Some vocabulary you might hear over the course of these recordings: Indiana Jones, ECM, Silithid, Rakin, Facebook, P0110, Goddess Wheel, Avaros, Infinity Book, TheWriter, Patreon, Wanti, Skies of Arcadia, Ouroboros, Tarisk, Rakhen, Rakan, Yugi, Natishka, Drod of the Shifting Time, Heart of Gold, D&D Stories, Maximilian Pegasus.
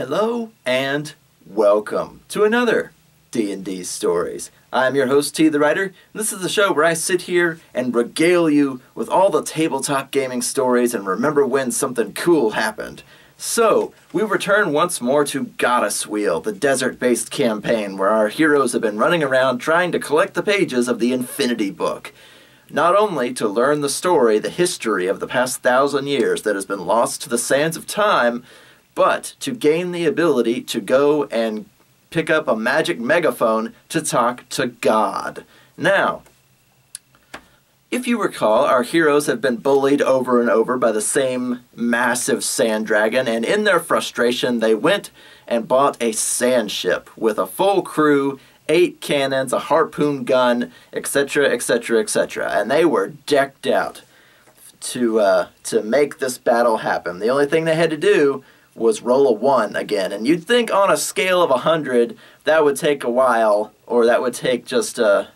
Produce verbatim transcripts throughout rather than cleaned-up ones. Hello and welcome to another D and D Stories. I'm your host, TheWriter, and this is the show where I sit here and regale you with all the tabletop gaming stories and remember when something cool happened. So, we return once more to Goddess Wheel, the desert-based campaign where our heroes have been running around trying to collect the pages of the Infinity Book. Not only to learn the story, the history of the past thousand years that has been lost to the sands of time, but to gain the ability to go and pick up a magic megaphone to talk to God. Now, if you recall, our heroes have been bullied over and over by the same massive sand dragon, and in their frustration, they went and bought a sand ship with a full crew, eight cannons, a harpoon gun, et cetera, et cetera, et cetera, and they were decked out to uh, to make this battle happen. The only thing they had to do was roll a one again, and you'd think on a scale of a hundred that would take a while, or that would take just uh,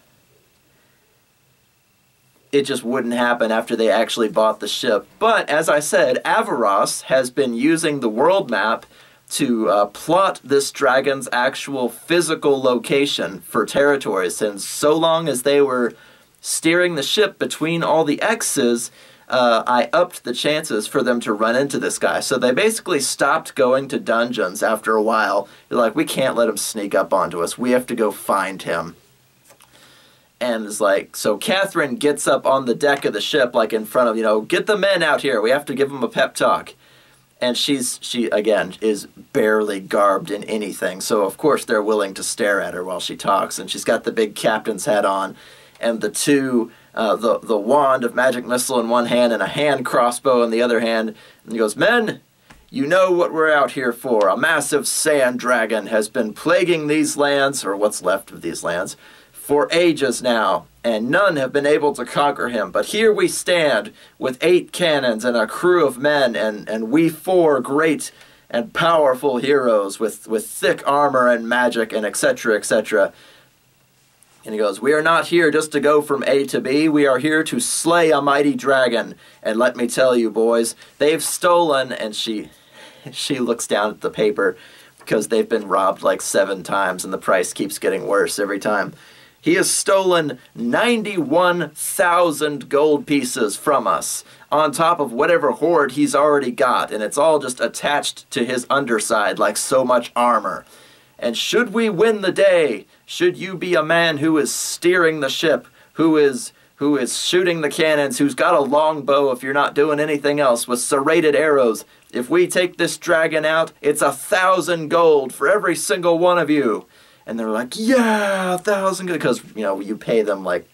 it just wouldn't happen after they actually bought the ship. But as I said, Ouroboros has been using the world map to uh, plot this dragon's actual physical location for territories, and so long as they were steering the ship between all the X's, uh, I upped the chances for them to run into this guy. So they basically stopped going to dungeons after a while. They're like, we can't let him sneak up onto us. We have to go find him. And it's like, so Catherine gets up on the deck of the ship, like in front of, you know, get the men out here. We have to give them a pep talk. And she's, she, again, is barely garbed in anything, so of course they're willing to stare at her while she talks, and she's got the big captain's hat on, and the two, uh, the, the wand of magic missile in one hand and a hand crossbow in the other hand, and he goes, men, you know what we're out here for. A massive sand dragon has been plaguing these lands, or what's left of these lands, for ages now, and none have been able to conquer him. But here we stand with eight cannons and a crew of men, and, and we four great and powerful heroes with, with thick armor and magic and et cetera, et cetera. And he goes, we are not here just to go from A to B. We are here to slay a mighty dragon. And let me tell you, boys, they've stolen, and she, she looks down at the paper because they've been robbed like seven times, and the price keeps getting worse every time. He has stolen ninety-one thousand gold pieces from us, on top of whatever hoard he's already got, and it's all just attached to his underside like so much armor. And should we win the day, should you be a man who is steering the ship, who is, who is shooting the cannons, who's got a long bow if you're not doing anything else, with serrated arrows, if we take this dragon out, it's a thousand gold for every single one of you. And they're like, yeah, a thousand, because, you know, you pay them like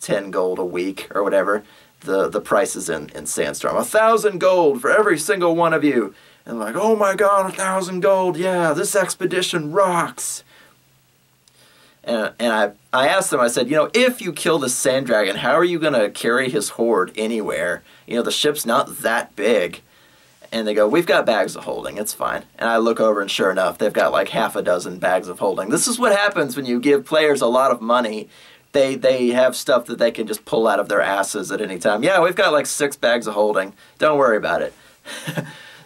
ten gold a week or whatever. The the price is in, in Sandstorm. A thousand gold for every single one of you. And like, oh my god, a thousand gold, yeah, this expedition rocks. And, and I, I asked them, I said, you know, if you kill the sand dragon, how are you going to carry his hoard anywhere? You know, the ship's not that big. And they go, we've got bags of holding, it's fine. And I look over and sure enough, they've got like half a dozen bags of holding. This is what happens when you give players a lot of money. They they have stuff that they can just pull out of their asses at any time. Yeah, we've got like six bags of holding. Don't worry about it.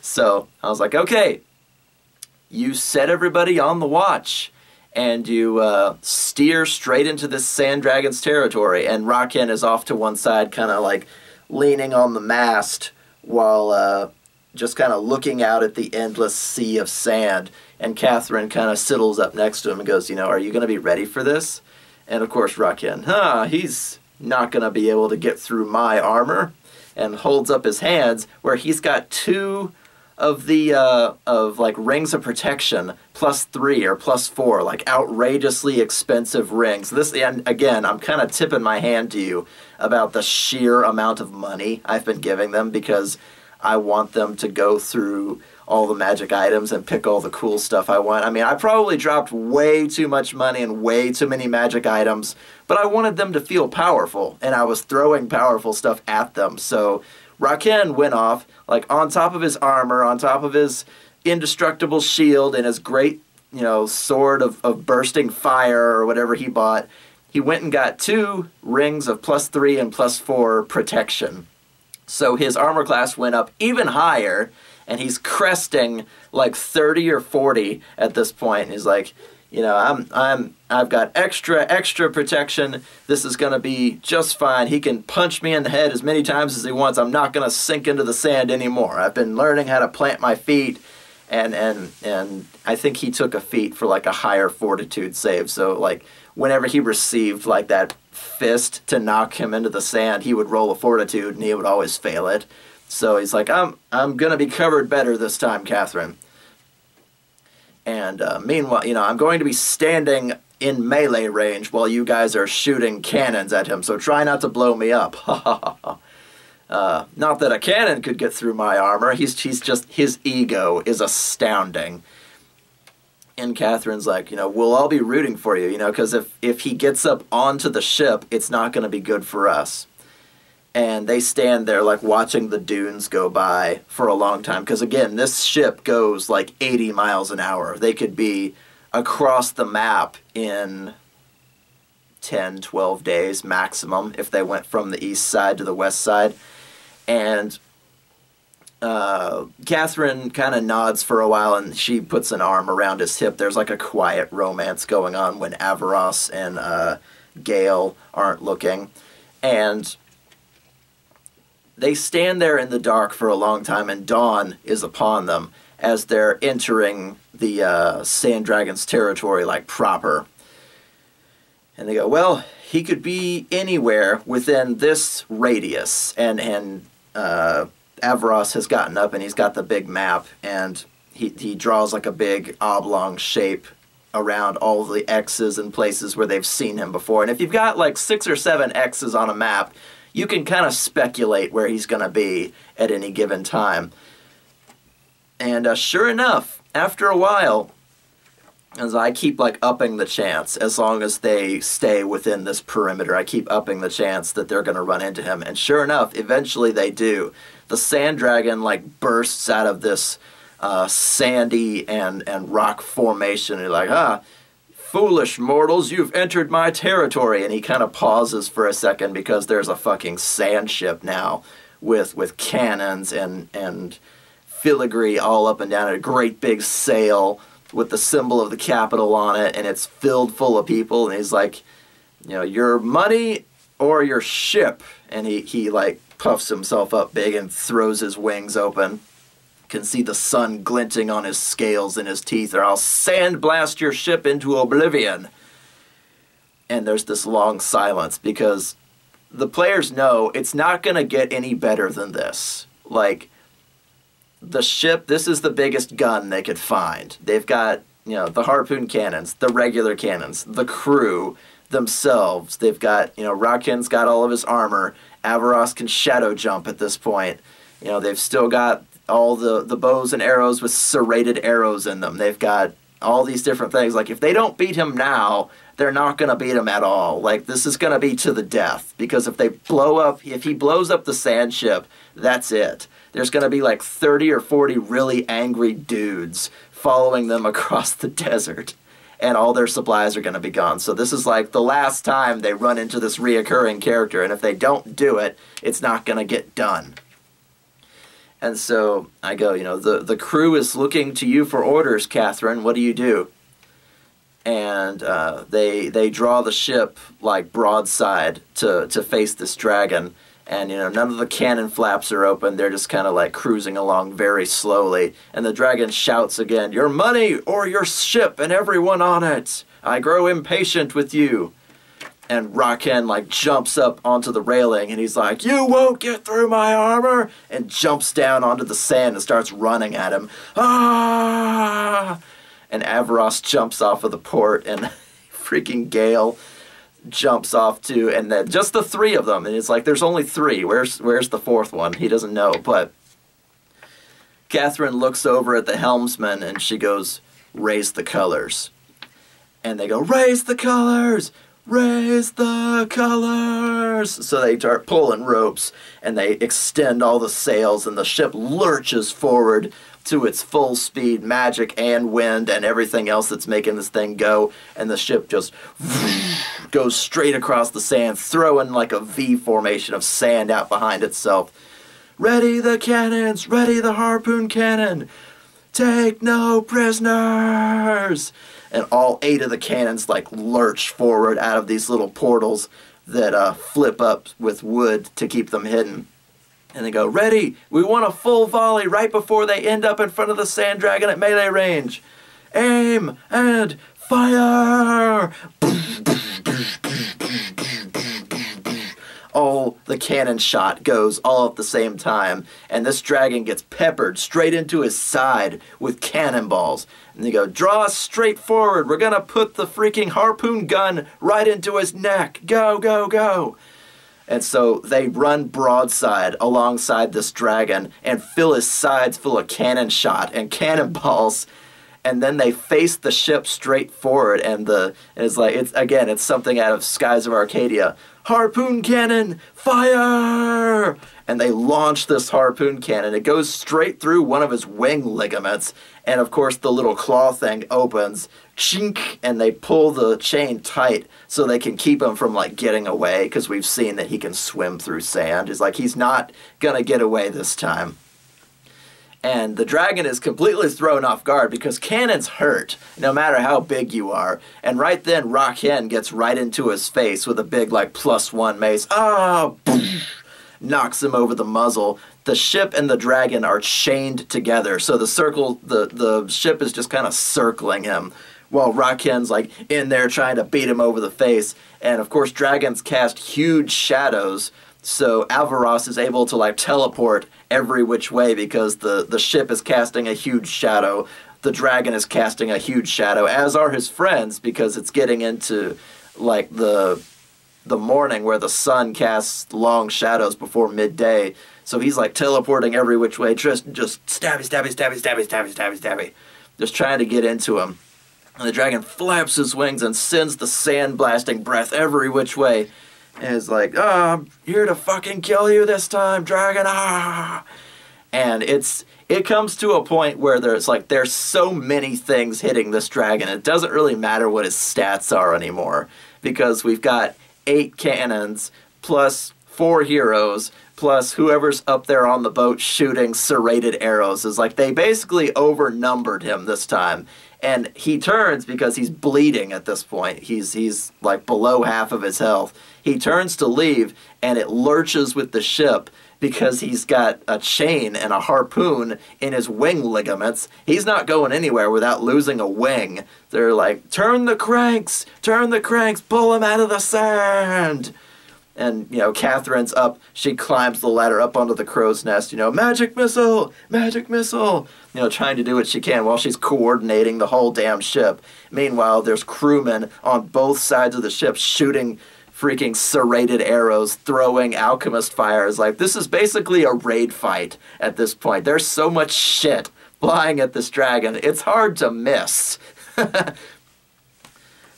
So I was like, okay, you set everybody on the watch and you uh, steer straight into this sand dragon's territory. And Rakan is off to one side, kind of like leaning on the mast while... Uh, just kind of looking out at the endless sea of sand, and Catherine kind of sidles up next to him and goes, you know, are you going to be ready for this? And of course Rakan, huh, he's not going to be able to get through my armor, and holds up his hands where he's got two of the, uh, of like rings of protection, plus three or plus four, like outrageously expensive rings. This, and again, I'm kind of tipping my hand to you about the sheer amount of money I've been giving them, because I want them to go through all the magic items and pick all the cool stuff I want. I mean, I probably dropped way too much money and way too many magic items, but I wanted them to feel powerful, and I was throwing powerful stuff at them. So Rakan went off, like, on top of his armor, on top of his indestructible shield and his great, you know, sword of, of bursting fire or whatever he bought. He went and got two rings of plus three and plus four protection. So his armor class went up even higher, and he's cresting like thirty or forty at this point. And he's like, you know, I'm, I'm, I've got extra, extra protection. This is going to be just fine. He can punch me in the head as many times as he wants. I'm not going to sink into the sand anymore. I've been learning how to plant my feet, and, and, and I think he took a feat for like a higher fortitude save. So like whenever he received like that fist to knock him into the sand, he would roll a fortitude and he would always fail it. So he's like, I'm, I'm going to be covered better this time, Catherine. And uh, meanwhile, you know, I'm going to be standing in melee range while you guys are shooting cannons at him, so try not to blow me up. uh, not that a cannon could get through my armor. He's, he's just, his ego is astounding. And Catherine's like, you know, we'll all be rooting for you, you know, because if, if he gets up onto the ship, it's not going to be good for us. And they stand there, like, watching the dunes go by for a long time. Because, again, this ship goes, like, eighty miles an hour. They could be across the map in ten, twelve days maximum if they went from the east side to the west side. And uh, Catherine kind of nods for a while, and she puts an arm around his hip. There's, like, a quiet romance going on when Avaros and uh, Gale aren't looking. And they stand there in the dark for a long time, and dawn is upon them as they're entering the uh, Sand Dragon's territory, like, proper. And they go, well, he could be anywhere within this radius. And, and uh, Avaros has gotten up, and he's got the big map, and he, he draws, like, a big oblong shape around all the X's and places where they've seen him before. And if you've got, like, six or seven X's on a map, you can kind of speculate where he's going to be at any given time. And uh, sure enough, after a while, as I keep like upping the chance, as long as they stay within this perimeter, I keep upping the chance that they're going to run into him. And sure enough, eventually they do. The sand dragon like bursts out of this uh, sandy and, and rock formation. And you're like, ah, foolish mortals, you've entered my territory. And he kind of pauses for a second because there's a fucking sand ship now with with cannons and, and filigree all up and down, and a great big sail with the symbol of the capital on it, and it's filled full of people. And he's like, you know, your money or your ship. And he, he like puffs himself up big and throws his wings open. Can see the sun glinting on his scales and his teeth, or I'll sandblast your ship into oblivion. And there's this long silence because the players know it's not going to get any better than this. Like, the ship, this is the biggest gun they could find. They've got, you know, the harpoon cannons, the regular cannons, the crew themselves. They've got, you know, Rakin's got all of his armor. Avaros can shadow jump at this point. You know, they've still got all the, the bows and arrows with serrated arrows in them. They've got all these different things. Like, if they don't beat him now, they're not going to beat him at all. Like, this is going to be to the death. Because if they blow up, if he blows up the sand ship, that's it. There's going to be like thirty or forty really angry dudes following them across the desert. And all their supplies are going to be gone. So this is like the last time they run into this reoccurring character. And if they don't do it, it's not going to get done. And so I go, you know, the, the crew is looking to you for orders, Catherine. What do you do? And uh, they they draw the ship, like, broadside to, to face this dragon. And, you know, none of the cannon flaps are open. They're just kind of, like, cruising along very slowly. And the dragon shouts again, your money or your ship and everyone on it. I grow impatient with you. And Rakan, like, jumps up onto the railing, and he's like, you won't get through my armor! And jumps down onto the sand and starts running at him. Ah! And Avaros jumps off of the port, and freaking Gale jumps off too, and then just the three of them. And it's like, there's only three. Where's, where's the fourth one? He doesn't know, but Catherine looks over at the helmsman, and she goes, raise the colors. And they go, raise the colors! Raise the colors! So they start pulling ropes, and they extend all the sails, and the ship lurches forward to its full speed, magic and wind and everything else that's making this thing go, and the ship just goes straight across the sand, throwing like a V formation of sand out behind itself. Ready the cannons! Ready the harpoon cannon! Take no prisoners! And all eight of the cannons like lurch forward out of these little portals that uh, flip up with wood to keep them hidden. And they go, ready! We want a full volley right before they end up in front of the sand dragon at melee range. Aim and fire! All the cannon shot goes all at the same time, and this dragon gets peppered straight into his side with cannonballs. And they go, draw straight forward. We're gonna put the freaking harpoon gun right into his neck. Go, go, go. And so they run broadside alongside this dragon and fill his sides full of cannon shot and cannonballs. And then they face the ship straight forward, and the and it's like it's again it's something out of Skies of Arcadia. Harpoon cannon, fire! And they launch this harpoon cannon. It goes straight through one of his wing ligaments, and of course the little claw thing opens, chink, and they pull the chain tight so they can keep him from like getting away, because we've seen that he can swim through sand. It's like he's not gonna get away this time. And the dragon is completely thrown off guard because cannons hurt, no matter how big you are. And right then, Rakhen gets right into his face with a big, like, plus one mace. Ah! Boom! Knocks him over the muzzle. The ship and the dragon are chained together, so the circle, the, the ship is just kind of circling him, while Rakhen's, like, in there trying to beat him over the face. And, of course, dragons cast huge shadows, so Ouroboros is able to, like, teleport every which way because the, the ship is casting a huge shadow. The dragon is casting a huge shadow, as are his friends, because it's getting into, like, the the morning where the sun casts long shadows before midday. So he's, like, teleporting every which way, just, just stabby, stabby, stabby, stabby, stabby, stabby, stabby. Just trying to get into him. And the dragon flaps his wings and sends the sand-blasting breath every which way. And it's like, oh, I'm here to fucking kill you this time, dragon, ah! And it's, it comes to a point where there's like, there's so many things hitting this dragon, it doesn't really matter what his stats are anymore, because we've got eight cannons, plus four heroes, plus whoever's up there on the boat shooting serrated arrows. It's like, they basically overnumbered him this time. And he turns because he's bleeding at this point. He's, he's like below half of his health. He turns to leave, and it lurches with the ship because he's got a chain and a harpoon in his wing ligaments. He's not going anywhere without losing a wing. They're like, turn the cranks, turn the cranks, pull him out of the sand. And, you know, Catherine's up. She climbs the ladder up onto the crow's nest, you know, magic missile, magic missile, you know, trying to do what she can while she's coordinating the whole damn ship. Meanwhile, there's crewmen on both sides of the ship shooting freaking serrated arrows, throwing alchemist fires. Like, this is basically a raid fight at this point. There's so much shit flying at this dragon. It's hard to miss.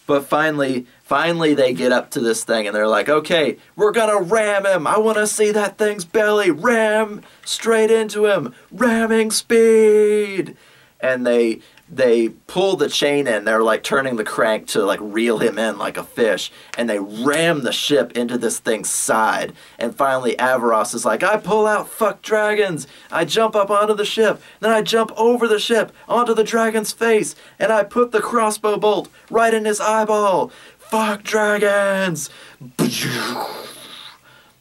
But finally, finally they get up to this thing, and they're like, okay, we're gonna ram him. I wanna see that thing's belly. Ram straight into him. Ramming speed. And they... they pull the chain in. They're like turning the crank to like reel him in like a fish, and they ram the ship into this thing's side. And finally Ouroboros is like, I pull out, fuck dragons. I jump up onto the ship, then I jump over the ship onto the dragon's face, and I put the crossbow bolt right in his eyeball. Fuck dragons.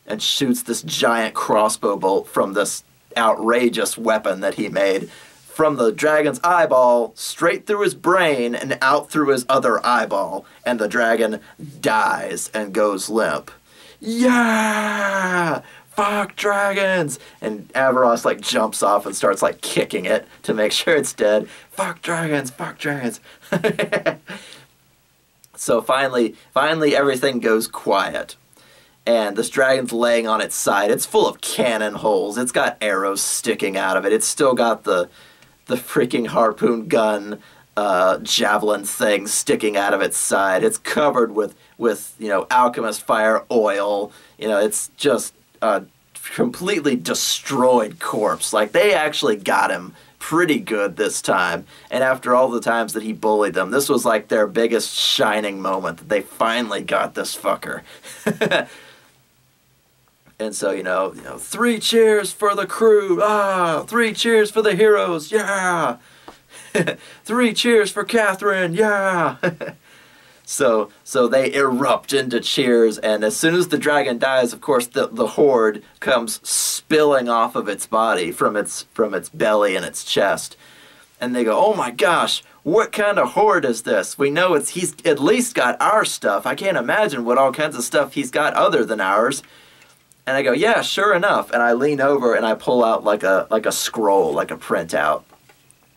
And shoots this giant crossbow bolt from this outrageous weapon that he made, from the dragon's eyeball, straight through his brain, and out through his other eyeball. And the dragon dies and goes limp. Yeah! Fuck dragons! And Ouroboros, like, jumps off and starts, like, kicking it to make sure it's dead. Fuck dragons! Fuck dragons! So finally, finally everything goes quiet. And this dragon's laying on its side. It's full of cannon holes. It's got arrows sticking out of it. It's still got the... the freaking harpoon gun, uh, javelin thing sticking out of its side. It's covered with, with, you know, alchemist fire, oil. You know, it's just a completely destroyed corpse. Like, they actually got him pretty good this time. And after all the times that he bullied them, this was like their biggest shining moment, that they finally got this fucker. And so, you know, you know, three cheers for the crew. Ah, three cheers for the heroes. Yeah. Three cheers for Catherine. Yeah. so so they erupt into cheers. And as soon as the dragon dies, of course, the, the horde comes spilling off of its body from its, from its belly and its chest. And they go, oh my gosh, what kind of horde is this? We know it's he's at least got our stuff. I can't imagine what all kinds of stuff he's got other than ours. And I go, yeah, sure enough. And I lean over and I pull out like a like a scroll, like a printout.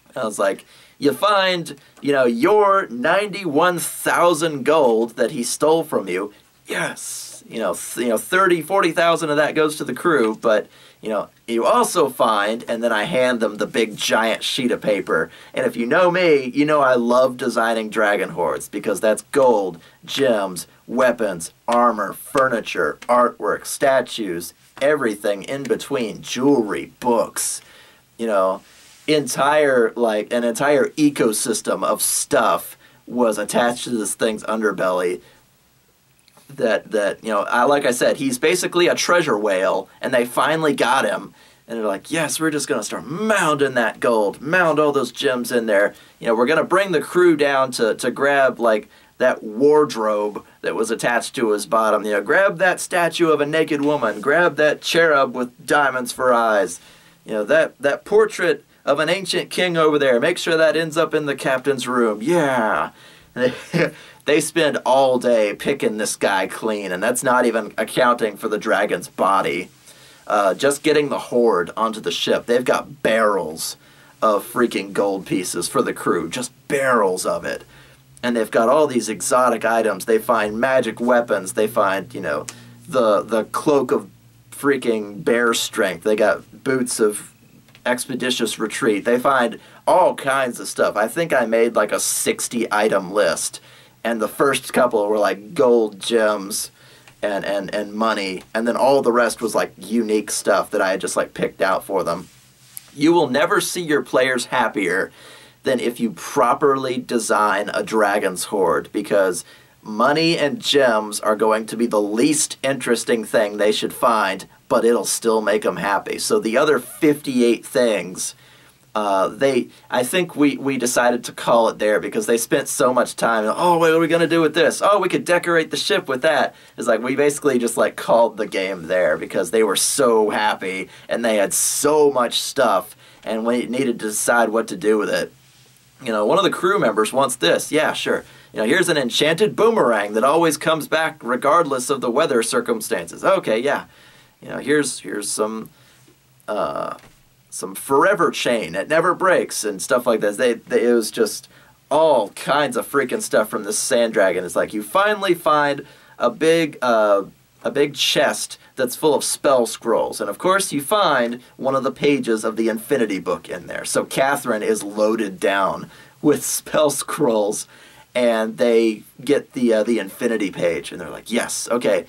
And I was like, you find, you know, your ninety-one thousand gold that he stole from you. Yes, you know, you know, thirty, forty thousand of that goes to the crew, but you know, you also find, and then I hand them the big giant sheet of paper. And if you know me, you know I love designing dragon hordes because that's gold, gems, weapons, armor, furniture, artwork, statues, everything in between, jewelry, books, you know, entire, like, an entire ecosystem of stuff was attached to this thing's underbelly. That, that you know, I, like I said, he's basically a treasure whale, and they finally got him. And they're like, yes, we're just going to start mounding that gold, mound all those gems in there. You know, we're going to bring the crew down to, to grab, like, that wardrobe that was attached to his bottom. You know, grab that statue of a naked woman, grab that cherub with diamonds for eyes. You know, that, that portrait of an ancient king over there. Make sure that ends up in the captain's room. Yeah. They spend all day picking this guy clean, and that's not even accounting for the dragon's body. Uh, just getting the horde onto the ship. They've got barrels of freaking gold pieces for the crew, just barrels of it. And they've got all these exotic items. They find magic weapons. They find, you know, the, the cloak of freaking bear strength. They got boots of expeditious retreat. They find all kinds of stuff. I think I made like a sixty item list. And the first couple were like gold, gems, and, and, and money. And then all the rest was like unique stuff that I had just like picked out for them. You will never see your players happier than if you properly design a dragon's horde. Because money and gems are going to be the least interesting thing they should find. But it'll still make them happy. So the other fifty-eight things... Uh, they, I think we, we decided to call it there because they spent so much time, oh, what are we going to do with this? Oh, we could decorate the ship with that. It's like, we basically just like called the game there because they were so happy and they had so much stuff and we needed to decide what to do with it. You know, one of the crew members wants this. Yeah, sure. You know, here's an enchanted boomerang that always comes back regardless of the weather circumstances. Okay, yeah. You know, here's, here's some, uh... some forever chain, it never breaks, and stuff like this. They, they, it was just all kinds of freaking stuff from this sand dragon. It's like you finally find a big, uh, a big chest that's full of spell scrolls. And of course you find one of the pages of the Infinity Book in there. So Catherine is loaded down with spell scrolls, and they get the, uh, the Infinity page. And they're like, yes, okay,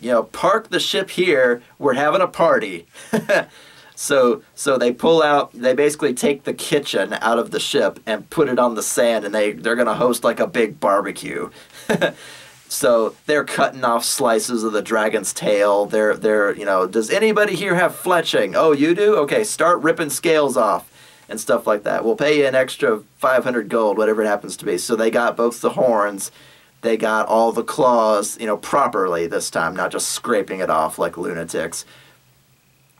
you know, park the ship here, we're having a party. So, so they pull out, they basically take the kitchen out of the ship and put it on the sand, and they, they're going to host like a big barbecue. So they're cutting off slices of the dragon's tail. They're, they're, you know, does anybody here have fletching? Oh, you do? Okay, start ripping scales off and stuff like that. We'll pay you an extra five hundred gold, whatever it happens to be. So they got both the horns, they got all the claws, you know, properly this time, not just scraping it off like lunatics.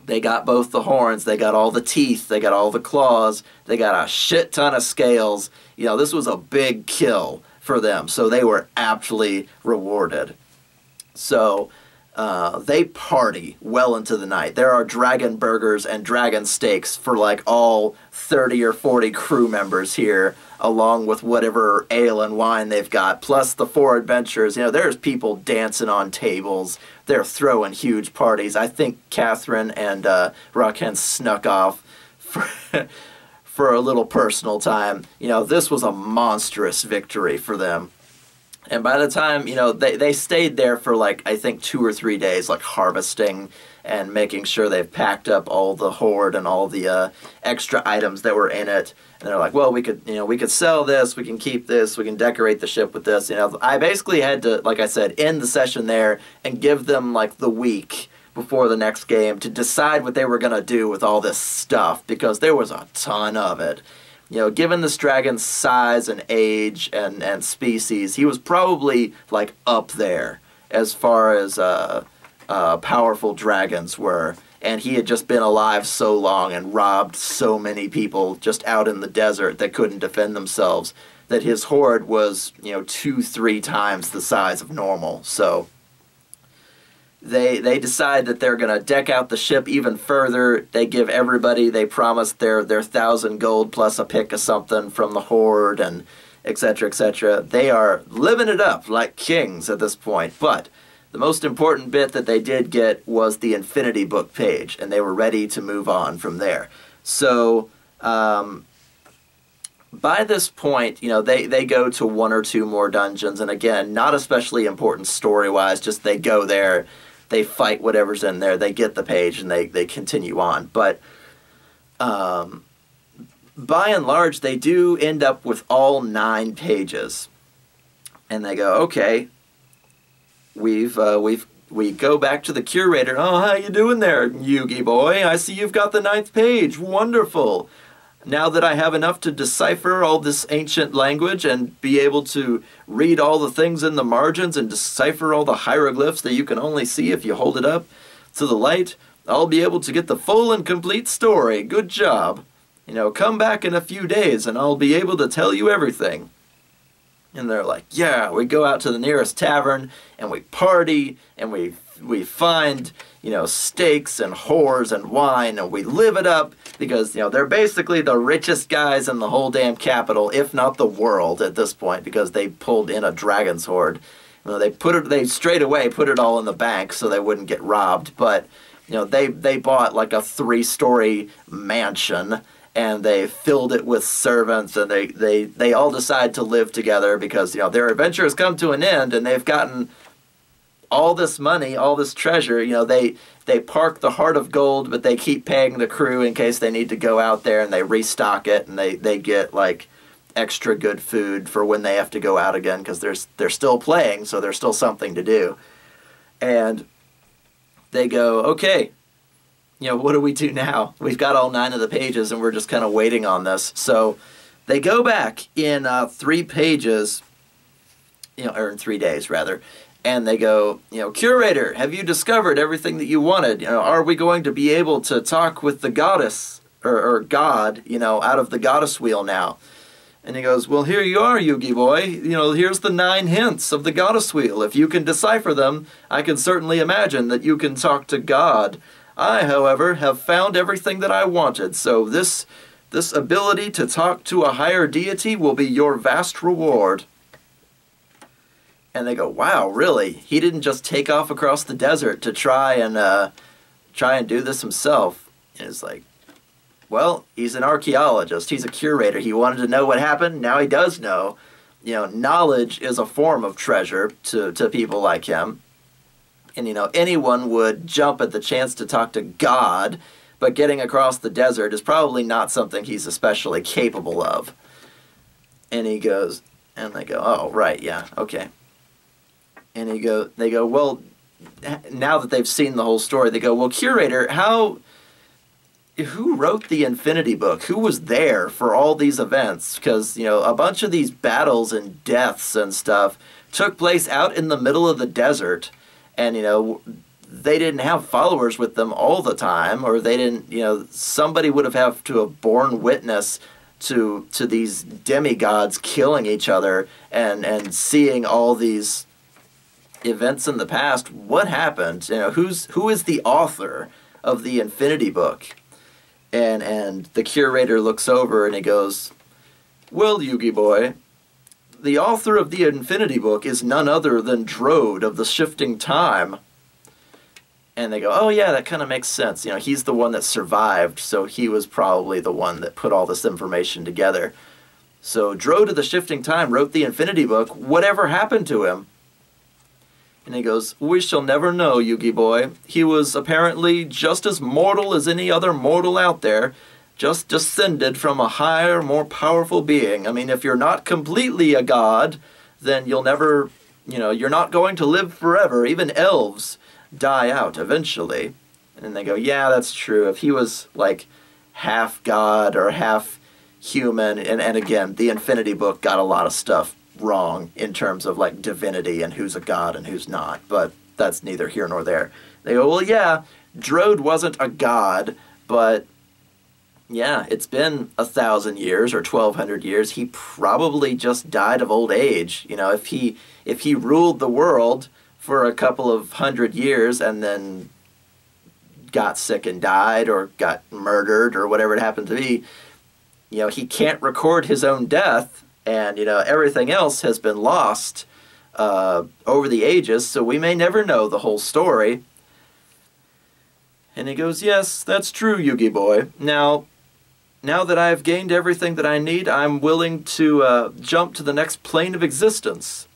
They got both the horns, they got all the teeth, they got all the claws, they got a shit ton of scales. You know, this was a big kill for them, so they were aptly rewarded. So, uh, they party well into the night. There are dragon burgers and dragon steaks for like all thirty or forty crew members here, along with whatever ale and wine they've got, plus the four adventurers. You know, there's people dancing on tables. They're throwing huge parties. I think Catherine and uh, Rakan snuck off for, for a little personal time. You know, this was a monstrous victory for them. And by the time, you know, they, they stayed there for like, I think two or three days, like harvesting and making sure they've packed up all the hoard and all the uh, extra items that were in it. And they're like, well, we could, you know, we could sell this, we can keep this, we can decorate the ship with this. You know, I basically had to, like I said, end the session there and give them like the week before the next game to decide what they were going to do with all this stuff, because there was a ton of it. You know, given this dragon's size and age and, and species, he was probably, like, up there as far as uh, uh, powerful dragons were. And he had just been alive so long and robbed so many people just out in the desert that couldn't defend themselves that his horde was, you know, two, three times the size of normal. So They, they decide that they're going to deck out the ship even further. They give everybody, they promise their, their thousand gold plus a pick of something from the horde and et cetera, et cetera. They are living it up like kings at this point. But the most important bit that they did get was the Infinity Book page, and they were ready to move on from there. So um, by this point, you know, they, they go to one or two more dungeons. And again, not especially important story-wise, just they go there. They fight whatever's in there, they get the page, and they, they continue on. But um, by and large, they do end up with all nine pages. And they go, okay, we've, uh, we've, we go back to the curator. Oh, how you doing there, Yugi boy? I see you've got the ninth page. Wonderful. Now that I have enough to decipher all this ancient language and be able to read all the things in the margins and decipher all the hieroglyphs that you can only see if you hold it up to the light, I'll be able to get the full and complete story. Good job. You know, come back in a few days and I'll be able to tell you everything. And they're like, yeah, we go out to the nearest tavern and we party and we we find, you know, steaks and whores and wine, and we live it up because, you know, they're basically the richest guys in the whole damn capital, if not the world at this point, because they pulled in a dragon's horde. You know, they put it, they straight away put it all in the bank so they wouldn't get robbed, but, you know, they, they bought like a three-story mansion and they filled it with servants, and they, they, they all decide to live together because, you know, their adventure has come to an end and they've gotten all this money, all this treasure. You know, they they park the Heart of Gold, but they keep paying the crew in case they need to go out there, and they restock it, and they, they get, like, extra good food for when they have to go out again because they're, they're still playing, so there's still something to do. And they go, okay, you know, what do we do now? We've got all nine of the pages, and we're just kind of waiting on this. So they go back in uh, three pages, you know, or in three days, rather, and they go, you know, curator, have you discovered everything that you wanted? You know, are we going to be able to talk with the goddess or, or god, you know, out of the Goddess Wheel now? And he goes, well, here you are, Yugi boy. You know, here's the nine hints of the Goddess Wheel. If you can decipher them, I can certainly imagine that you can talk to God. I, however, have found everything that I wanted. So this, this ability to talk to a higher deity will be your vast reward. And they go, wow, really? He didn't just take off across the desert to try and uh, try and do this himself. And it's like, well, he's an archaeologist. He's a curator. He wanted to know what happened. Now he does know. You know, knowledge is a form of treasure to, to people like him. And, you know, anyone would jump at the chance to talk to God, but getting across the desert is probably not something he's especially capable of. And he goes, and they go, oh, right, yeah, okay. And he go, they go, well, now that they've seen the whole story, they go, well, curator, how, who wrote the Infinity Book? Who was there for all these events? Because, you know, a bunch of these battles and deaths and stuff took place out in the middle of the desert. And, you know, they didn't have followers with them all the time, or they didn't, you know, somebody would have had to have borne witness to, to these demigods killing each other and, and seeing all these events in the past. What happened? You know, who's who is the author of the Infinity Book? And and the curator looks over and he goes, well, Yugi boy, the author of the Infinity Book is none other than Drod of the Shifting Time. And they go, oh yeah, that kind of makes sense. You know, he's the one that survived, so he was probably the one that put all this information together. So Drod of the Shifting Time wrote the Infinity Book. Whatever happened to him? And he goes, we shall never know, Yugi boy. He was apparently just as mortal as any other mortal out there, just descended from a higher, more powerful being. I mean, if you're not completely a god, then you'll never, you know, you're not going to live forever. Even elves die out eventually. And then they go, yeah, that's true. If he was, like, half god or half human, and, and again, the Infinity Book got a lot of stuff wrong in terms of, like, divinity and who's a god and who's not, but that's neither here nor there. They go, well, yeah, Drod wasn't a god, but, yeah, it's been a thousand years or twelve hundred years. He probably just died of old age. You know, if he, if he ruled the world for a couple of hundred years and then got sick and died or got murdered or whatever it happened to be, you know, he can't record his own death, and, you know, everything else has been lost uh, over the ages, so we may never know the whole story. And he goes, yes, that's true, Yugi boy. Now, now that I've gained everything that I need, I'm willing to uh, jump to the next plane of existence.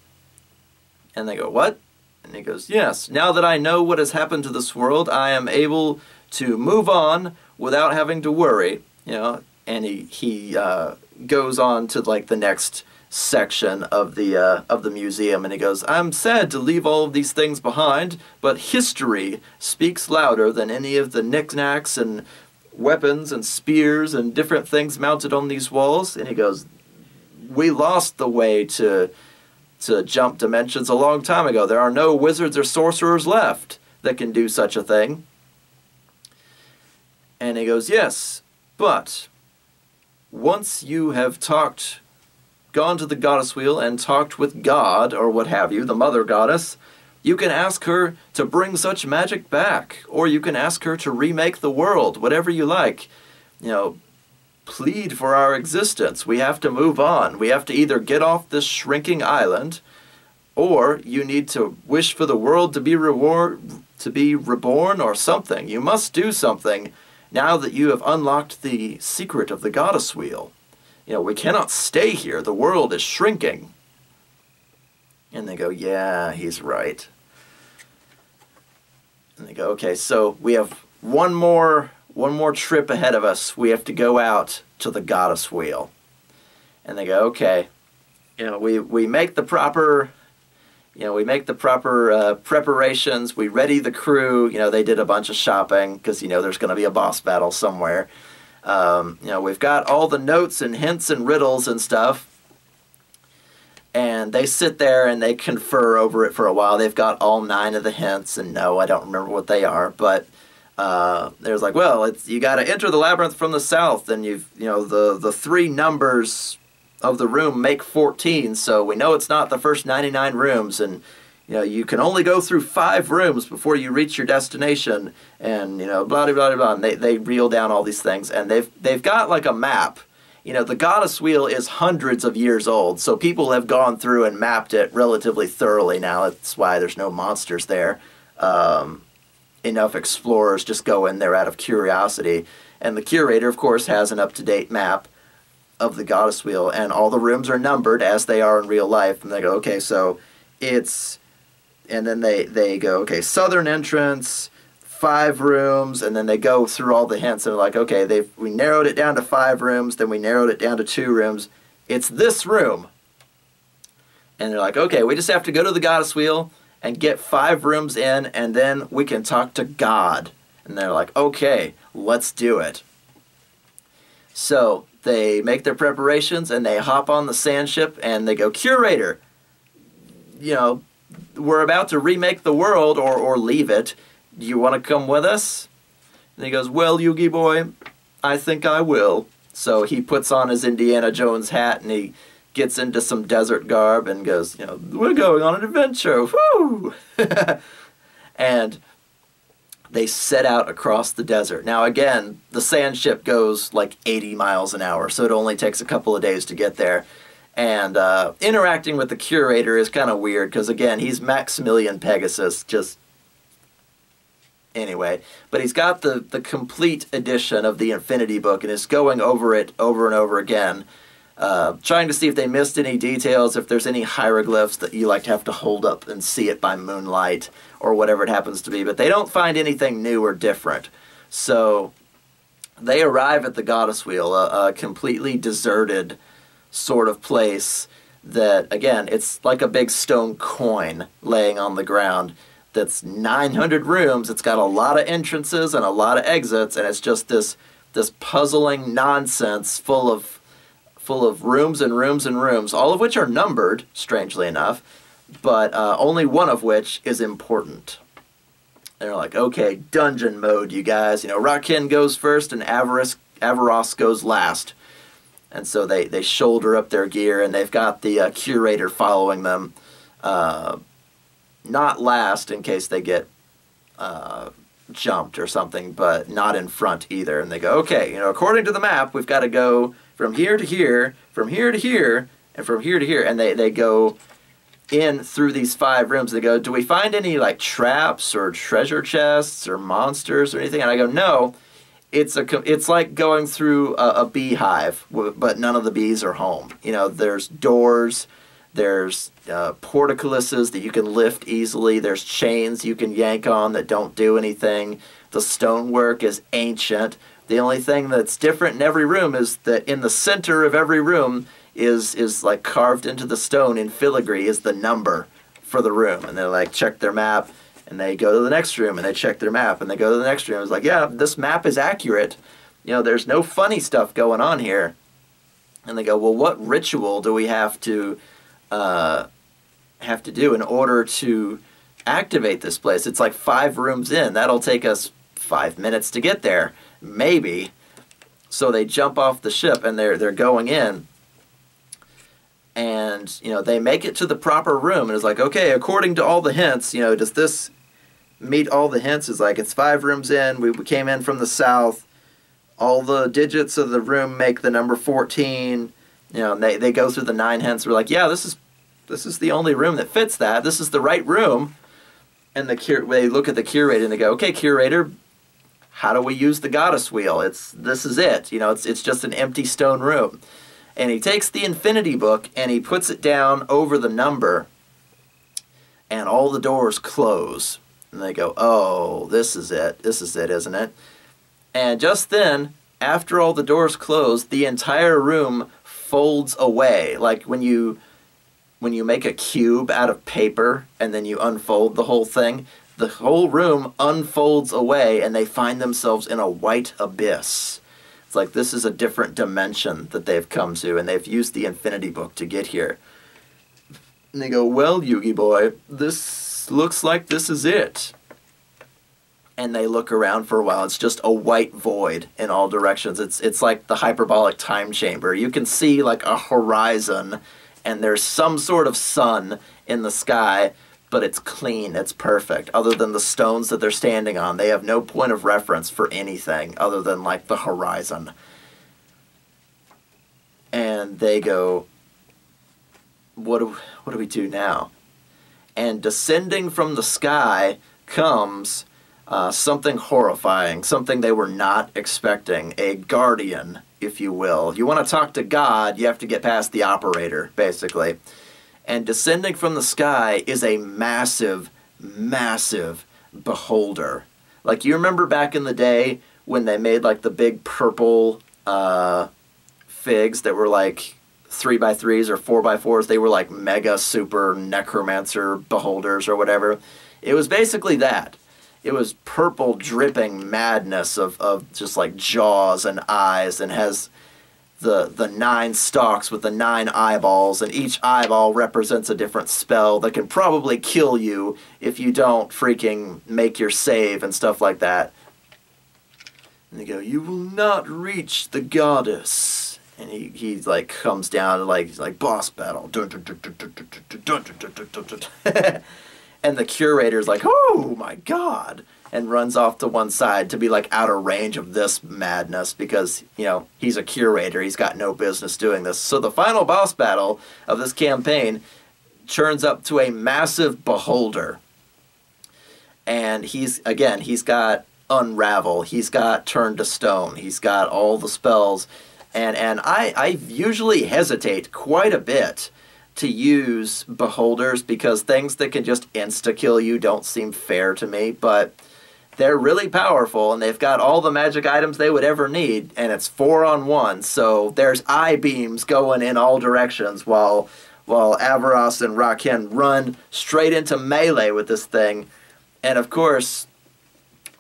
And they go, what? And he goes, yes, now that I know what has happened to this world, I am able to move on without having to worry, you know. And he, he uh, goes on to, like, the next section of the, uh, of the museum, and he goes, I'm sad to leave all of these things behind, but history speaks louder than any of the knickknacks and weapons and spears and different things mounted on these walls. And he goes, we lost the way to... to jump dimensions a long time ago. There are no wizards or sorcerers left that can do such a thing. And he goes, yes, but once you have talked, gone to the Goddess Wheel and talked with God, or what have you, the Mother Goddess, you can ask her to bring such magic back, or you can ask her to remake the world, whatever you like. You know, plead for our existence. We have to move on. We have to either get off this shrinking island, or you need to wish for the world to be reward, to be reborn or something. You must do something now that you have unlocked the secret of the Goddess Wheel. You know, we cannot stay here. The world is shrinking. And they go, yeah, he's right. And they go, okay, so we have one more One more trip ahead of us. We have to go out to the Goddess Wheel. And they go, okay, you know, we, we make the proper, you know, we make the proper uh, preparations. We ready the crew. You know, they did a bunch of shopping because, you know, there's going to be a boss battle somewhere. Um, you know, we've got all the notes and hints and riddles and stuff. And they sit there and they confer over it for a while. They've got all nine of the hints, and no, I don't remember what they are, but... Uh, there's like, well, it's, you got to enter the labyrinth from the south, and you've, you know, the, the three numbers of the room make fourteen, so we know it's not the first ninety-nine rooms, and, you know, you can only go through five rooms before you reach your destination, and, you know, blah, blah, blah, blah, and they, they reel down all these things, and they've, they've got, like, a map. You know, the Goddess Wheel is hundreds of years old, so people have gone through and mapped it relatively thoroughly now. That's why there's no monsters there. Um... Enough explorers just go in there out of curiosity, and the curator, of course, has an up-to-date map of the Goddess Wheel, and all the rooms are numbered as they are in real life. And they go, okay, so it's, and then they they go, okay, southern entrance, five rooms, and then they go through all the hints, and they're like, okay, they we narrowed it down to five rooms, then we narrowed it down to two rooms. It's this room, and they're like, okay, we just have to go to the Goddess Wheel and get five rooms in, and then we can talk to God. And they're like, okay, let's do it. So they make their preparations, and they hop on the sand ship, and they go, curator, you know, we're about to remake the world, or, or leave it. Do you want to come with us? And he goes, well, Yugi boy, I think I will. So he puts on his Indiana Jones hat, and he gets into some desert garb and goes, you know, we're going on an adventure, whoo! And they set out across the desert. Now, again, the sand ship goes like eighty miles an hour, so it only takes a couple of days to get there. And uh, interacting with the curator is kind of weird, because, again, he's Maximilian Pegasus, just... Anyway, but he's got the, the complete edition of the Infinity Book, and is going over it over and over again, Uh, trying to see if they missed any details, if there's any hieroglyphs that you like to have to hold up and see it by moonlight or whatever it happens to be, but they don't find anything new or different. So they arrive at the Goddess Wheel, a, a completely deserted sort of place that, again, it's like a big stone coin laying on the ground. that's nine hundred rooms. It's got a lot of entrances and a lot of exits, and it's just this this puzzling nonsense full of full of rooms and rooms and rooms, all of which are numbered, strangely enough, but uh, only one of which is important. And they're like, okay, dungeon mode, you guys. You know, Rakin goes first and Avarice, Avaros goes last. And so they, they shoulder up their gear, and they've got the uh, curator following them. Uh, not last in case they get uh, jumped or something, but not in front either. And they go, okay, you know, according to the map, we've got to go from here to here, from here to here, and from here to here. And they, they go in through these five rooms. They go, do we find any, like, traps or treasure chests or monsters or anything? And I go, no. It's a it's like going through a, a beehive, but none of the bees are home. You know, there's doors, there's uh, portcullises that you can lift easily. There's chains you can yank on that don't do anything. The stonework is ancient. The only thing that's different in every room is that in the center of every room is is like carved into the stone in filigree is the number for the room, and they're like check their map. And they go to the next room, and they check their map, and they go to the next room. It's like, yeah, this map is accurate. You know, there's no funny stuff going on here. And they go, well, what ritual do we have to uh, have to do in order to activate this place? It's like five rooms in. That'll take us five minutes to get there, maybe. So they jump off the ship, and they're they're going in. And, you know, they make it to the proper room, and it's like, okay, according to all the hints, you know, does this meet all the hints? It's like, it's five rooms in, we, we came in from the south, all the digits of the room make the number fourteen, you know, and they, they go through the nine hints, we're like, yeah, this is this is the only room that fits that, this is the right room. And the cur they look at the curator, and they go, okay, curator, how do we use the goddess wheel? It's, this is it, you know, it's, it's just an empty stone room. And he takes the Infinity Book, and he puts it down over the number, and all the doors close. And they go, oh, this is it. This is it, isn't it? And just then, after all the doors close, the entire room folds away. Like when you, when you make a cube out of paper, and then you unfold the whole thing, the whole room unfolds away, and they find themselves in a white abyss. Like this is a different dimension that they've come to, and they've used the Infinity Book to get here. And they go, well, Yugi boy, this looks like this is it. And they look around for a while. It's just a white void in all directions. It's, it's like the hyperbolic time chamber. You can see like a horizon, and there's some sort of sun in the sky, but it's clean, it's perfect. Other than the stones that they're standing on, they have no point of reference for anything other than, like, the horizon. And they go, what do, what do we do now? And descending from the sky comes uh, something horrifying, something they were not expecting, a guardian, if you will. You want to talk to God, you have to get past the operator, basically. And descending from the sky is a massive, massive beholder. Like, you remember back in the day when they made, like, the big purple uh, figs that were, like, three by threes or four by fours? They were, like, mega super necromancer beholders or whatever. It was basically that. It was purple dripping madness of, of just, like, jaws and eyes, and has the the nine stalks with the nine eyeballs, and each eyeball represents a different spell that can probably kill you if you don't freaking make your save and stuff like that. And they go, you will not reach the goddess. And he, he like comes down and like he's like boss battle. And the curator's like, oh my god, and runs off to one side to be, like, out of range of this madness because, you know, he's a curator. He's got no business doing this. So the final boss battle of this campaign churns up to a massive beholder. And he's, again, he's got unravel. He's got turn to stone. He's got all the spells. And, and I, I usually hesitate quite a bit to use beholders because things that can just insta-kill you don't seem fair to me, but they're really powerful, and they've got all the magic items they would ever need, and it's four on one, so there's I-beams going in all directions while while Avaros and Rakin run straight into melee with this thing, And of course,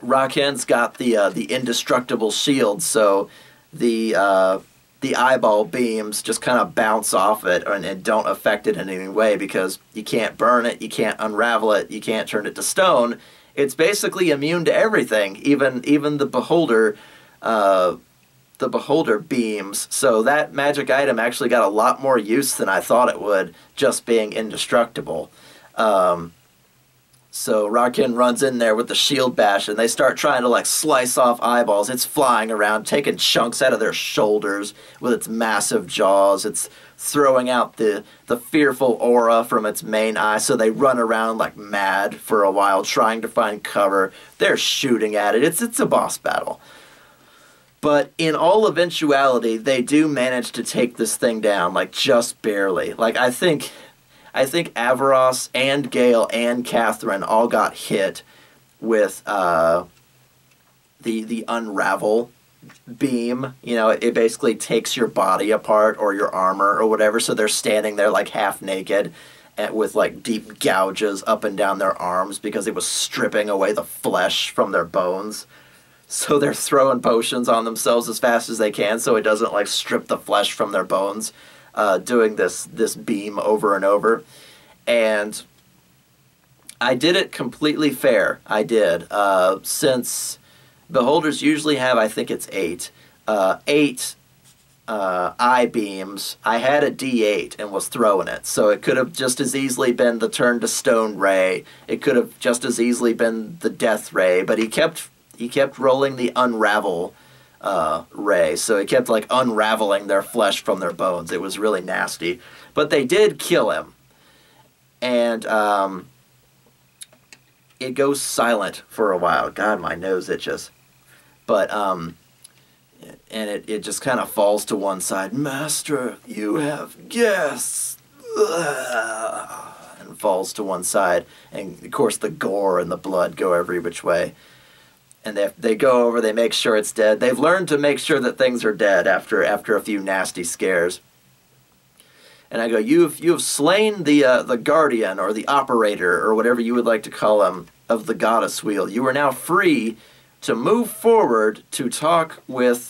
Rakhen's got the uh, the indestructible shield, so the uh, the eyeball beams just kind of bounce off it and, and don't affect it in any way, because you can't burn it, you can't unravel it, you can't turn it to stone. It's basically immune to everything, even even the beholder uh, the beholder beams. So that magic item actually got a lot more use than I thought it would, just being indestructible. Um, So Rakhen runs in there with the shield bash, and they start trying to, like, slice off eyeballs. It's flying around, taking chunks out of their shoulders with its massive jaws. It's throwing out the, the fearful aura from its main eye, so they run around like mad for a while, trying to find cover. They're shooting at it. It's, it's a boss battle. But in all eventuality, they do manage to take this thing down, like, just barely. Like, I think... I think Avaros and Gale and Catherine all got hit with uh, the the unravel beam. You know, it, it basically takes your body apart or your armor or whatever. So they're standing there like half naked, and with like deep gouges up and down their arms because it was stripping away the flesh from their bones. So they're throwing potions on themselves as fast as they can so it doesn't like strip the flesh from their bones. Uh, doing this this beam over and over, and I did it completely fair. I did uh, since beholders usually have, I think it's eight uh, eight uh, eye beams. I had a D eight and was throwing it, so it could have just as easily been the turn to stone ray. It could have just as easily been the death ray, but he kept he kept rolling the unravel Uh, ray, so it kept like unraveling their flesh from their bones. It was really nasty, but they did kill him, and um, it goes silent for a while. God, my nose itches, but um, and it it just kind of falls to one side. Master, you have guests, and falls to one side, and of course the gore and the blood go every which way. And they, they go over, they make sure it's dead. They've learned to make sure that things are dead after after a few nasty scares. And I go, you've, you've slain the, uh, the guardian or the operator or whatever you would like to call him of the Goddess Wheel. You are now free to move forward to talk with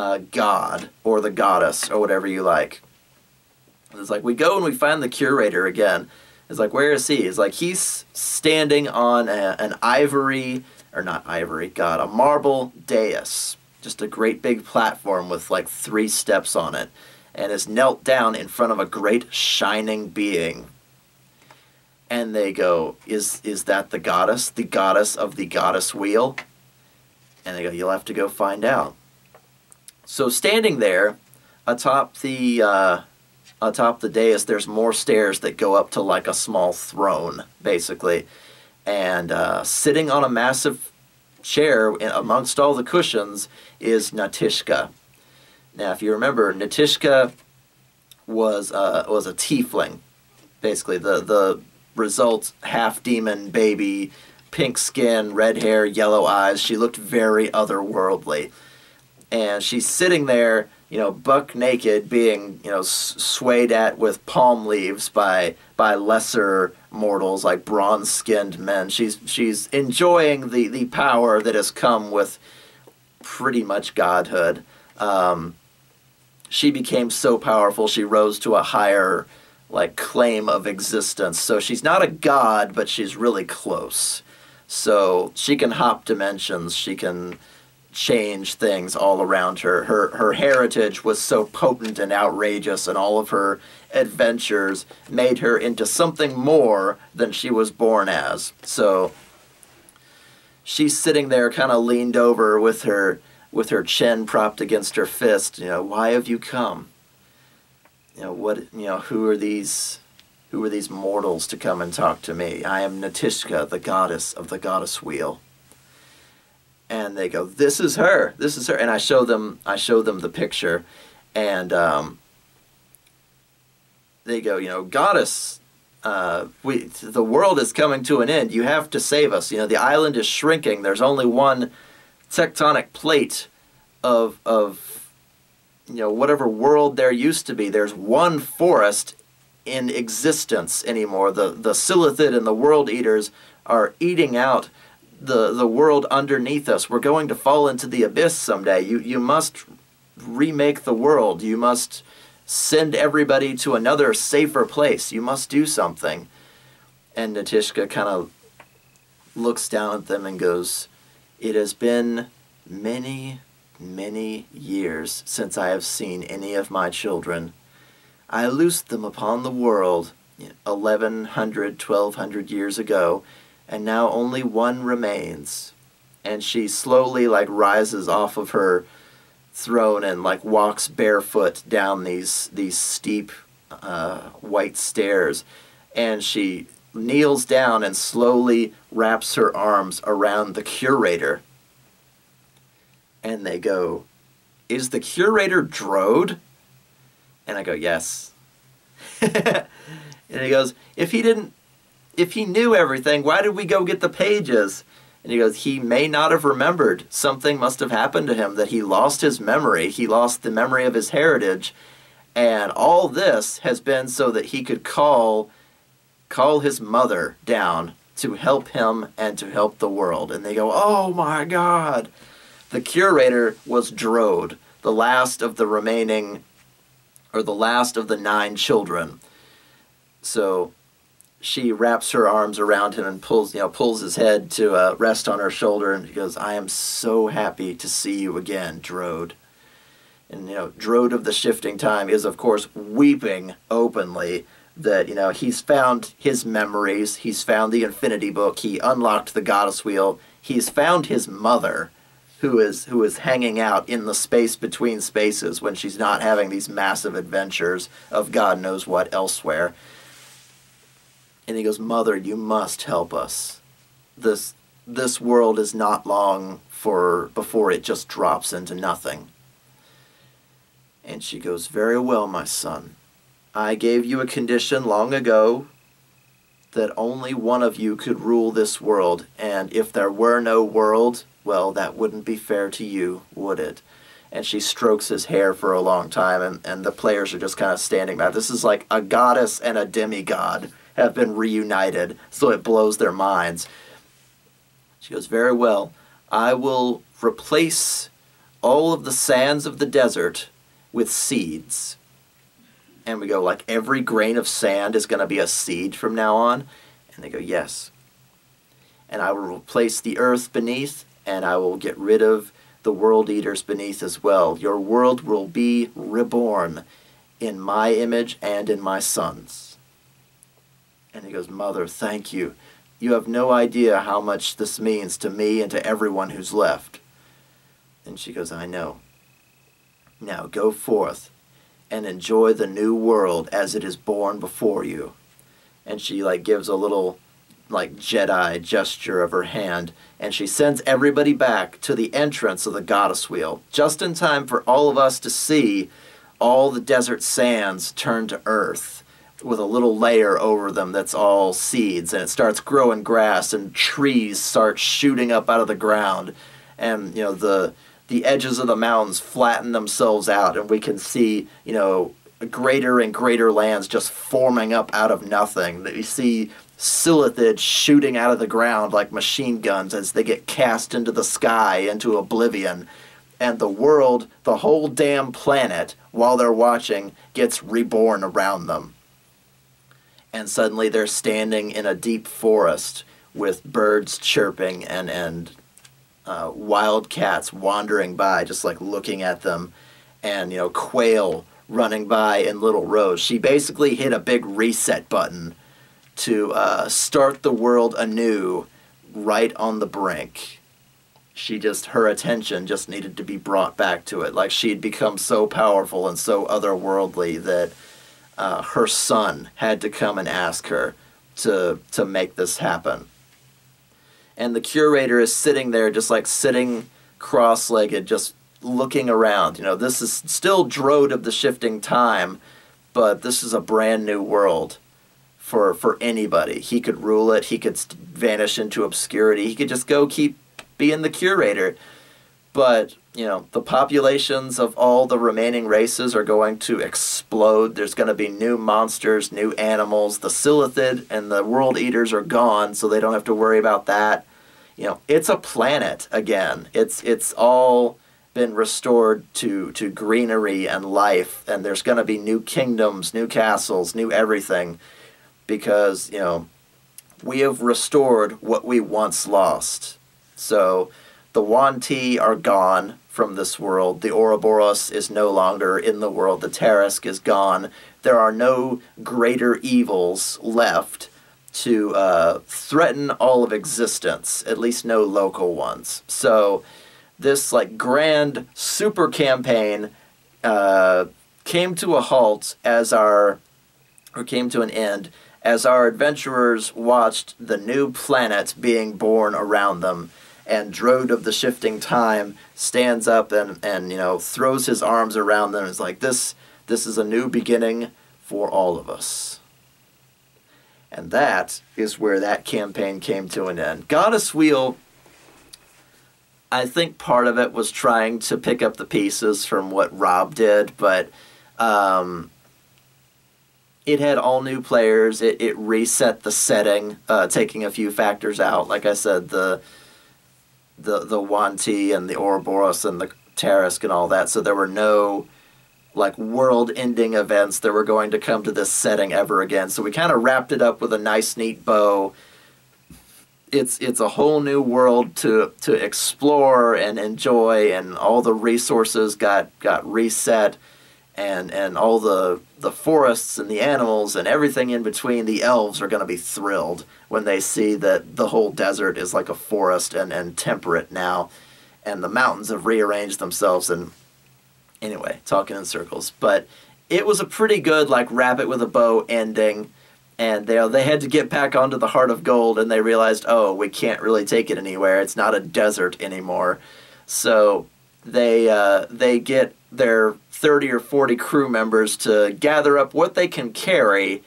uh, God or the Goddess or whatever you like. And it's like, we go and we find the curator again. It's like, where is he? It's like, he's standing on a, an ivory... or not ivory, God, a marble dais. Just a great big platform with like three steps on it, and is knelt down in front of a great shining being. And they go, is is that the goddess? The goddess of the Goddess Wheel? And they go, you'll have to go find out. So standing there, atop the, uh, atop the dais, there's more stairs that go up to like a small throne, basically. And uh, sitting on a massive chair amongst all the cushions is Natishka. Now, if you remember, Natishka was uh, was a tiefling, basically the the result half demon baby, pink skin, red hair, yellow eyes. She looked very otherworldly, and she's sitting there, you know, buck naked, being you know s swayed at with palm leaves by by lesser mortals, like bronze-skinned men. She's she's enjoying the the power that has come with pretty much godhood. Um, she became so powerful she rose to a higher like claim of existence. So she's not a god, but she's really close. So she can hop dimensions. She can change things all around her. Her her heritage was so potent and outrageous, and all of her adventures made her into something more than she was born as. So she's sitting there kind of leaned over with her with her chin propped against her fist. You know, why have you come? You know, what you know, who are these who are these mortals to come and talk to me? I am Natishka, the goddess of the Goddess Wheel. And they go, this is her, this is her. And I show them, I show them the picture, and um, they go, you know, goddess, uh, we, the world is coming to an end. You have to save us. You know, the island is shrinking. There's only one tectonic plate of, of, you know, whatever world there used to be. There's one forest in existence anymore. The, the Silithid and the World Eaters are eating out the, the world underneath us. We're going to fall into the abyss someday. You, you must remake the world. You must send everybody to another safer place. You must do something. And Natishka kind of looks down at them and goes, "It has been many, many years since I have seen any of my children. I loosed them upon the world eleven hundred, twelve hundred years ago, and now only one remains." And she slowly, like, rises off of her throne and, like, walks barefoot down these, these steep uh, white stairs. And she kneels down and slowly wraps her arms around the curator. And they go, "Is the curator Drod?" And I go, "Yes." And he goes, "If he didn't, if he knew everything, why did we go get the pages?" And he goes, "He may not have remembered. Something must have happened to him that he lost his memory. He lost the memory of his heritage. And all this has been so that he could call call his mother down to help him and to help the world." And they go, "Oh my God." The curator was Drod, the last of the remaining, or the last of the nine children. So she wraps her arms around him and pulls, you know, pulls his head to uh, rest on her shoulder, and she goes, "I am so happy to see you again, Drod." And, you know, Drod of the Shifting Time is, of course, weeping openly that, you know, he's found his memories, he's found the Infinity Book, he unlocked the Goddess Wheel, he's found his mother, who is who is hanging out in the space between spaces when she's not having these massive adventures of God knows what elsewhere. And he goes, "Mother, you must help us. This this world is not long for before it just drops into nothing." And she goes, "Very well, my son. I gave you a condition long ago that only one of you could rule this world, and if there were no world, well, that wouldn't be fair to you, would it?" And she strokes his hair for a long time, and, and the players are just kind of standing back. This is like a goddess and a demigod have been reunited, so it blows their minds. She goes, "Very well. I will replace all of the sands of the desert with seeds." And we go, like, "Every grain of sand is going to be a seed from now on?" And they go, "Yes. And I will replace the earth beneath, and I will get rid of the world eaters beneath as well. Your world will be reborn in my image and in my son's." And he goes, "Mother, thank you. You have no idea how much this means to me and to everyone who's left." And she goes, "I know. Now go forth and enjoy the new world as it is born before you." And she, like, gives a little, like, Jedi gesture of her hand, and she sends everybody back to the entrance of the Goddess Wheel, just in time for all of us to see all the desert sands turn to earth with a little layer over them that's all seeds, and it starts growing grass, and trees start shooting up out of the ground, and, you know, the the edges of the mountains flatten themselves out, and we can see, you know, greater and greater lands just forming up out of nothing. We see Silithid shooting out of the ground like machine guns as they get cast into the sky, into oblivion. And the world, the whole damn planet, while they're watching, gets reborn around them. And suddenly they're standing in a deep forest with birds chirping and, and uh, wild cats wandering by, just like looking at them, and, you know, quail running by in little rows. She basically hit a big reset button to uh, start the world anew right on the brink. She just, her attention just needed to be brought back to it. Like, she had become so powerful and so otherworldly that uh, her son had to come and ask her to, to make this happen. And the curator is sitting there, just like sitting cross-legged, just looking around. You know, this is still Drod of the Shifting Time, but this is a brand new world. For, for anybody. He could rule it, he could vanish into obscurity, he could just go keep being the curator. But you know, the populations of all the remaining races are going to explode. There's going to be new monsters, new animals. The Silithid and the World Eaters are gone, so they don't have to worry about that. You know, it's a planet again. It's it's all been restored to to greenery and life, and there's going to be new kingdoms, new castles, new everything, because, you know, we have restored what we once lost. So the Wanti are gone from this world. The Ouroboros is no longer in the world. The Tarisk is gone. There are no greater evils left to uh, threaten all of existence, at least no local ones. So this like grand super campaign uh, came to a halt as our, or came to an end as our adventurers watched the new planet being born around them. And Drod of the Shifting Time stands up and, and you know, throws his arms around them and is like, this, this is a new beginning for all of us. And that is where that campaign came to an end. Goddess Wheel, I think part of it was trying to pick up the pieces from what Rob did, but um, it had all new players. It, it reset the setting, uh, taking a few factors out. Like I said, the... the the Wanti and the Ouroboros and the Tarisk and all that, so there were no like world-ending events that were going to come to this setting ever again. So we kind of wrapped it up with a nice, neat bow. It's it's a whole new world to to explore and enjoy, and all the resources got got reset, and and all the the forests and the animals and everything in between. The elves are going to be thrilled when they see that the whole desert is like a forest and, and temperate now, and the mountains have rearranged themselves. And anyway, talking in circles, but it was a pretty good like wrap it with a bow ending, and they, they had to get back onto the Heart of Gold, and they realized, oh, we can't really take it anywhere. It's not a desert anymore. So they uh, they get their thirty or forty crew members to gather up what they can carry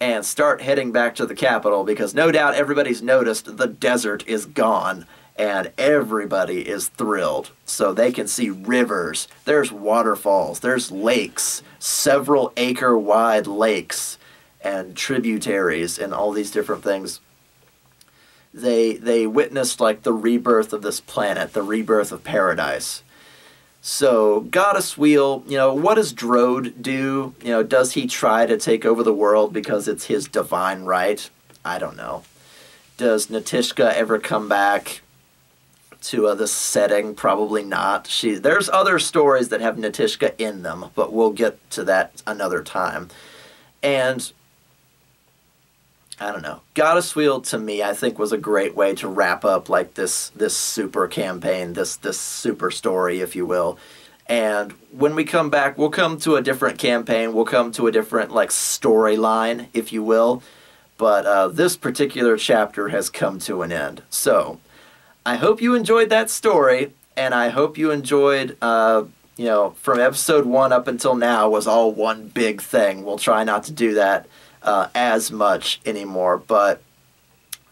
and start heading back to the capital, because no doubt everybody's noticed the desert is gone and everybody is thrilled. So they can see rivers, there's waterfalls, there's lakes, several acre wide lakes and tributaries and all these different things. They, they witnessed like the rebirth of this planet, the rebirth of paradise. So, Goddess Wheel, you know, what does Drod do? You know, does he try to take over the world because it's his divine right? I don't know. Does Natishka ever come back to uh, this setting? Probably not. She, there's other stories that have Natishka in them, but we'll get to that another time. And, I don't know. Goddess Wheel, to me, I think was a great way to wrap up like this this super campaign, this this super story, if you will. And when we come back, we'll come to a different campaign. We'll come to a different like storyline, if you will. But uh, this particular chapter has come to an end. So I hope you enjoyed that story, and I hope you enjoyed. Uh, you know, from episode one up until now was all one big thing. We'll try not to do that Uh, as much anymore, but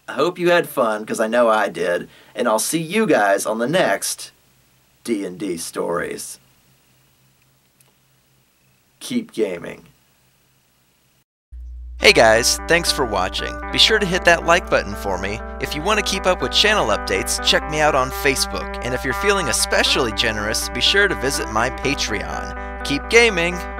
I hope you had fun, because I know I did, and I'll see you guys on the next D and D Stories. Keep gaming. Hey guys, thanks for watching. Be sure to hit that like button for me. If you want to keep up with channel updates, check me out on Facebook, and if you're feeling especially generous, be sure to visit my Patreon. Keep gaming!